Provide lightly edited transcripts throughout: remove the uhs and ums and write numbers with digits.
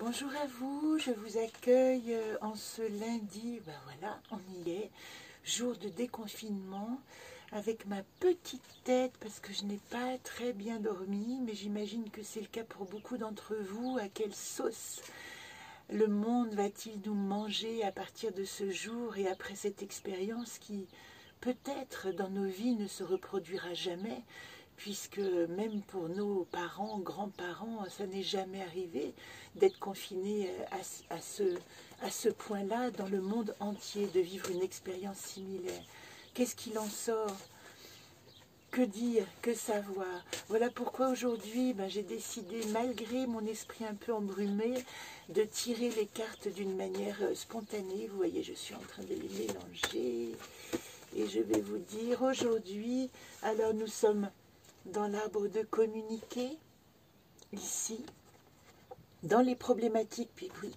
Bonjour à vous, je vous accueille en ce lundi, ben voilà, on y est, jour de déconfinement, avec ma petite tête, parce que je n'ai pas très bien dormi, mais j'imagine que c'est le cas pour beaucoup d'entre vous. À quelle sauce le monde va-t-il nous manger à partir de ce jour et après cette expérience qui, peut-être, dans nos vies ne se reproduira jamais, puisque même pour nos parents, grands-parents, ça n'est jamais arrivé d'être confiné à ce point-là dans le monde entier, de vivre une expérience similaire. Qu'est-ce qu'il en sort? Que dire? Que savoir? Voilà pourquoi aujourd'hui, j'ai décidé, malgré mon esprit un peu embrumé, de tirer les cartes d'une manière spontanée. Vous voyez, je suis en train de les mélanger. Et je vais vous dire aujourd'hui, alors nous sommes dans l'arbre de communiquer, ici, dans les problématiques,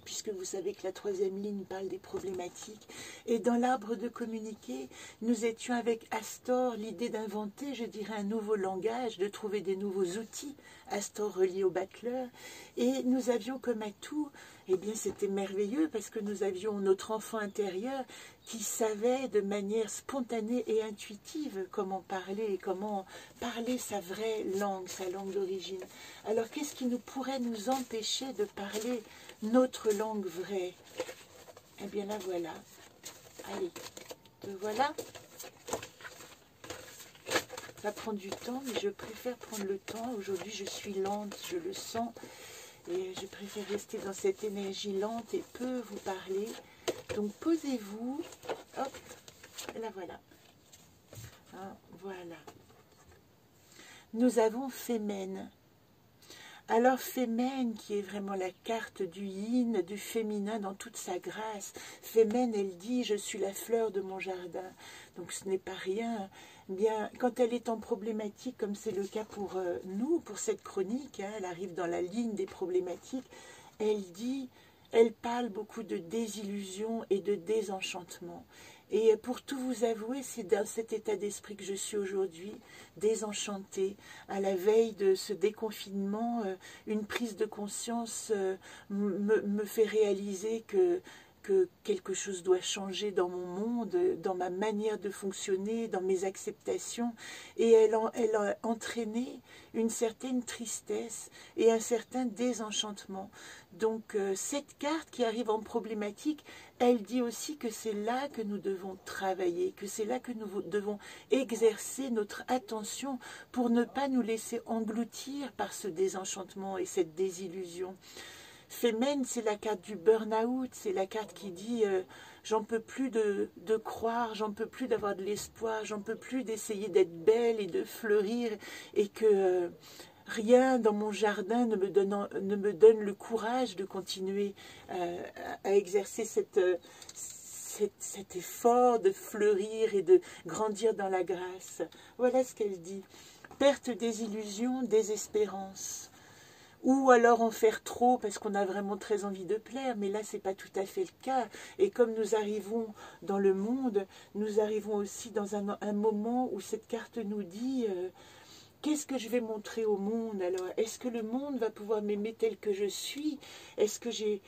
puisque vous savez que la troisième ligne parle des problématiques, et dans l'arbre de communiquer, nous étions avec Astar, l'idée d'inventer, je dirais, un nouveau langage, de trouver des nouveaux outils, Astar relié au Butler, et nous avions comme atout, eh bien c'était merveilleux, parce que nous avions notre enfant intérieur, qui savait de manière spontanée et intuitive comment parler, et comment parler sa vraie langue, sa langue d'origine. Alors qu'est-ce qui nous pourrait nous empêcher de parler notre langue vraie? Eh bien la voilà. Allez, le voilà. Ça prend du temps, mais je préfère prendre le temps. Aujourd'hui je suis lente, je le sens, et je préfère rester dans cette énergie lente et peu vous parler. Donc posez-vous, hop, la voilà, hein, voilà. Nous avons FEMEN. Alors FEMEN, qui est vraiment la carte du yin, du féminin dans toute sa grâce. FEMEN, elle dit, je suis la fleur de mon jardin. Donc ce n'est pas rien. Bien, quand elle est en problématique, comme c'est le cas pour nous, pour cette chronique, hein, elle arrive dans la ligne des problématiques, elle dit... Elle parle beaucoup de désillusion et de désenchantement. Et pour tout vous avouer, c'est dans cet état d'esprit que je suis aujourd'hui, désenchantée, à la veille de ce déconfinement. Une prise de conscience me fait réaliser que quelque chose doit changer dans mon monde, dans ma manière de fonctionner, dans mes acceptations, et elle a entraîné une certaine tristesse et un certain désenchantement. Donc cette carte qui arrive en problématique, elle dit aussi que c'est là que nous devons travailler, que c'est là que nous devons exercer notre attention pour ne pas nous laisser engloutir par ce désenchantement et cette désillusion. Femen, c'est la carte du burn-out, c'est la carte qui dit j'en peux plus de croire, j'en peux plus d'avoir de l'espoir, j'en peux plus d'essayer d'être belle et de fleurir, et que rien dans mon jardin ne me donne le courage de continuer à exercer cet effort de fleurir et de grandir dans la grâce. Voilà ce qu'elle dit. Perte des illusions, désespérance. Ou alors en faire trop parce qu'on a vraiment très envie de plaire, mais là c'est pas tout à fait le cas. Et comme nous arrivons dans le monde, nous arrivons aussi dans un moment où cette carte nous dit qu'est-ce que je vais montrer au monde? Alors, est-ce que le monde va pouvoir m'aimer tel que je suis? Est-ce que c'est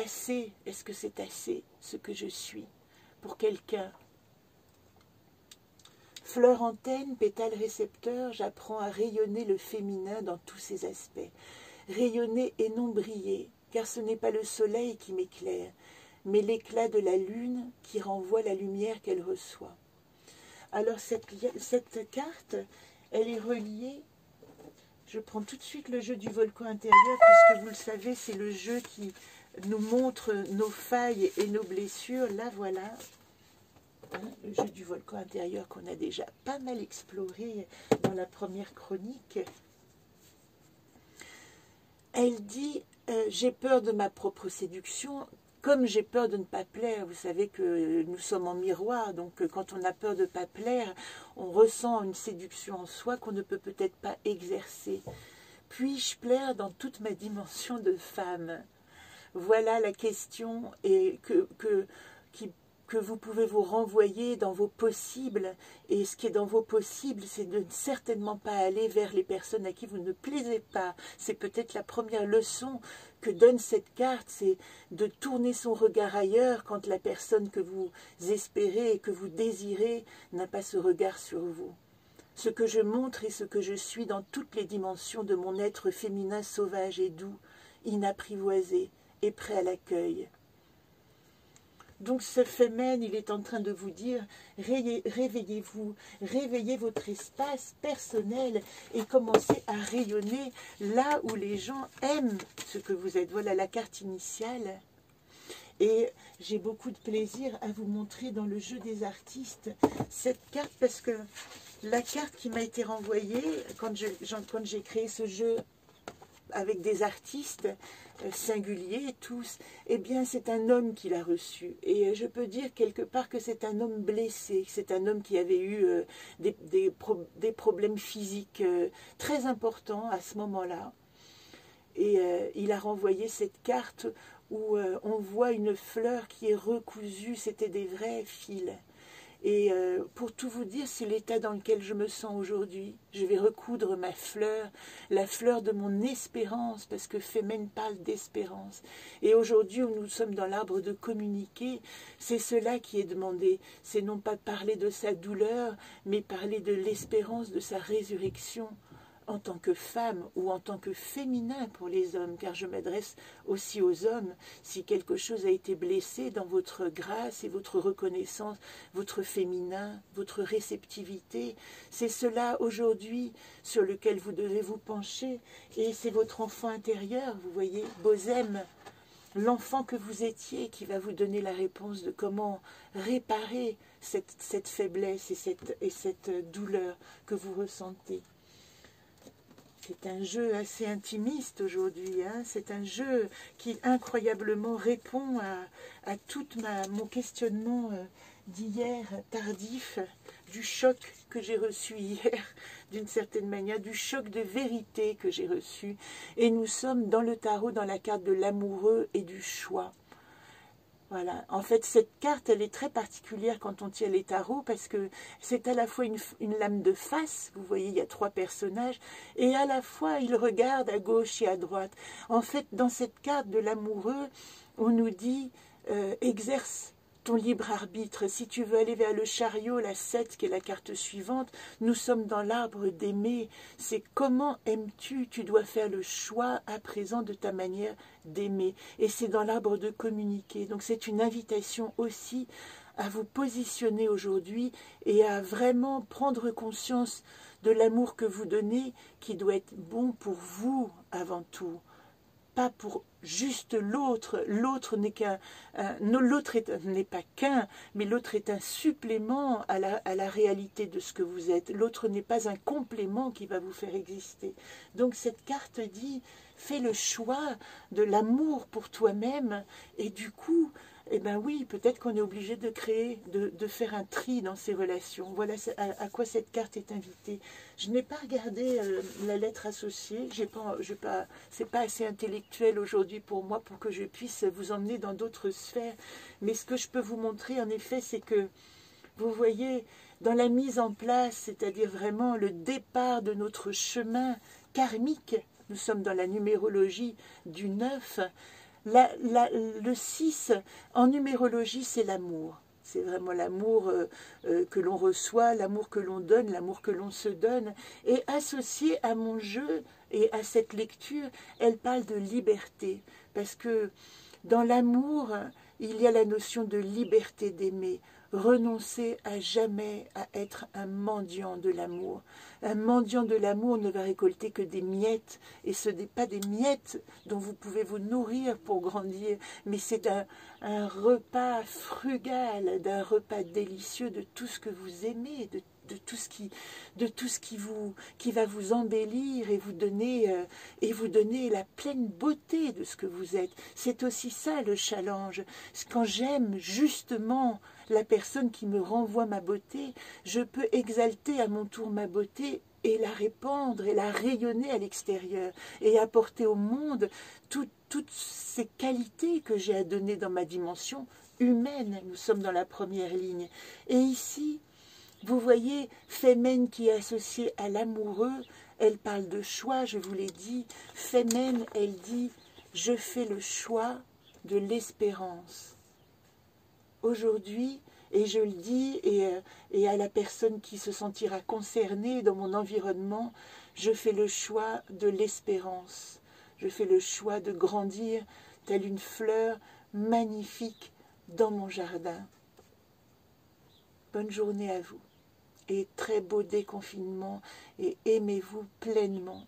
assez? Est-ce que c'est assez ce que je suis pour quelqu'un? Fleur antenne, pétale récepteur, j'apprends à rayonner le féminin dans tous ses aspects. Rayonner et non briller, car ce n'est pas le soleil qui m'éclaire, mais l'éclat de la lune qui renvoie la lumière qu'elle reçoit. Alors cette carte, elle est reliée, je prends tout de suite le jeu du volcan intérieur, puisque vous le savez, c'est le jeu qui nous montre nos failles et nos blessures, là voilà. Le jeu du volcan intérieur qu'on a déjà pas mal exploré dans la première chronique. Elle dit j'ai peur de ma propre séduction, comme j'ai peur de ne pas plaire. Vous savez que nous sommes en miroir, donc quand on a peur de ne pas plaire, on ressent une séduction en soi qu'on ne peut peut-être pas exercer. Puis-je plaire dans toute ma dimension de femme? Voilà la question, et qui que vous pouvez vous renvoyer dans vos possibles, et ce qui est dans vos possibles, c'est de certainement pas aller vers les personnes à qui vous ne plaisez pas. C'est peut-être la première leçon que donne cette carte, c'est de tourner son regard ailleurs quand la personne que vous espérez et que vous désirez n'a pas ce regard sur vous. Ce que je montre et ce que je suis dans toutes les dimensions de mon être féminin sauvage et doux, inapprivoisé et prêt à l'accueil. Donc ce Femen, il est en train de vous dire, réveillez-vous, réveillez votre espace personnel et commencez à rayonner là où les gens aiment ce que vous êtes. Voilà la carte initiale. Et j'ai beaucoup de plaisir à vous montrer dans le jeu des artistes cette carte, parce que la carte qui m'a été renvoyée quand j'ai créé ce jeu avec des artistes singuliers tous, eh bien c'est un homme qui l'a reçu, et je peux dire quelque part que c'est un homme blessé, c'est un homme qui avait eu des problèmes physiques très importants à ce moment-là, et il a renvoyé cette carte où on voit une fleur qui est recousue, c'était des vrais fils. Et pour tout vous dire, c'est l'état dans lequel je me sens aujourd'hui. Je vais recoudre ma fleur, la fleur de mon espérance, parce que Femen parle d'espérance. Et aujourd'hui, où nous sommes dans l'arbre de communiquer, c'est cela qui est demandé. C'est non pas parler de sa douleur, mais parler de l'espérance de sa résurrection en tant que femme ou en tant que féminin pour les hommes, car je m'adresse aussi aux hommes. Si quelque chose a été blessé dans votre grâce et votre reconnaissance, votre féminin, votre réceptivité, c'est cela aujourd'hui sur lequel vous devez vous pencher, et c'est votre enfant intérieur, vous voyez, bosème, l'enfant que vous étiez, qui va vous donner la réponse de comment réparer cette faiblesse et cette douleur que vous ressentez. C'est un jeu assez intimiste aujourd'hui, hein. C'est un jeu qui incroyablement répond à tout mon questionnement d'hier, tardif, du choc que j'ai reçu hier, d'une certaine manière, du choc de vérité que j'ai reçu. Et nous sommes dans le tarot, dans la carte de l'amoureux et du choix. Voilà. En fait, cette carte, elle est très particulière quand on tient les tarots, parce que c'est à la fois une lame de face, vous voyez, il y a trois personnages, et à la fois, ils regardent à gauche et à droite. En fait, dans cette carte de l'amoureux, on nous dit « exerce ton libre arbitre, si tu veux aller vers le chariot, la 7, qui est la carte suivante, nous sommes dans l'arbre d'aimer, c'est comment aimes-tu, tu dois faire le choix à présent de ta manière d'aimer, et c'est dans l'arbre de communiquer, donc c'est une invitation aussi à vous positionner aujourd'hui, et à vraiment prendre conscience de l'amour que vous donnez, qui doit être bon pour vous avant tout, pas pour juste l'autre. L'autre n'est pas qu'un, mais l'autre est un supplément à la réalité de ce que vous êtes. L'autre n'est pas un complément qui va vous faire exister. Donc cette carte dit, fais le choix de l'amour pour toi-même, et du coup, eh bien oui, peut-être qu'on est obligé de créer, de faire un tri dans ces relations. Voilà à quoi cette carte est invitée. Je n'ai pas regardé la lettre associée. C'est pas assez intellectuel aujourd'hui pour moi pour que je puisse vous emmener dans d'autres sphères. Mais ce que je peux vous montrer, en effet, c'est que, vous voyez, dans la mise en place, c'est-à-dire vraiment le départ de notre chemin karmique, nous sommes dans la numérologie du 9, le 6, en numérologie, c'est l'amour. C'est vraiment l'amour que l'on reçoit, l'amour que l'on donne, l'amour que l'on se donne. Et associé à mon jeu et à cette lecture, elle parle de liberté. Parce que dans l'amour, il y a la notion de liberté d'aimer. Renoncer à jamais à être un mendiant de l'amour. Un mendiant de l'amour ne va récolter que des miettes, et ce n'est pas des miettes dont vous pouvez vous nourrir pour grandir, mais c'est un repas frugal, d'un repas délicieux de tout ce que vous aimez, de tout ce qui va vous embellir et vous donner la pleine beauté de ce que vous êtes. C'est aussi ça le challenge. Quand j'aime justement la personne qui me renvoie ma beauté, je peux exalter à mon tour ma beauté et la répandre et la rayonner à l'extérieur et apporter au monde toutes ces qualités que j'ai à donner dans ma dimension humaine. Nous sommes dans la première ligne. Et ici, vous voyez, Femen qui est associée à l'amoureux, elle parle de choix, je vous l'ai dit. Femen, elle dit, je fais le choix de l'espérance. Aujourd'hui, et je le dis, et à la personne qui se sentira concernée dans mon environnement, je fais le choix de l'espérance. Je fais le choix de grandir telle une fleur magnifique dans mon jardin. Bonne journée à vous et très beau déconfinement et aimez-vous pleinement.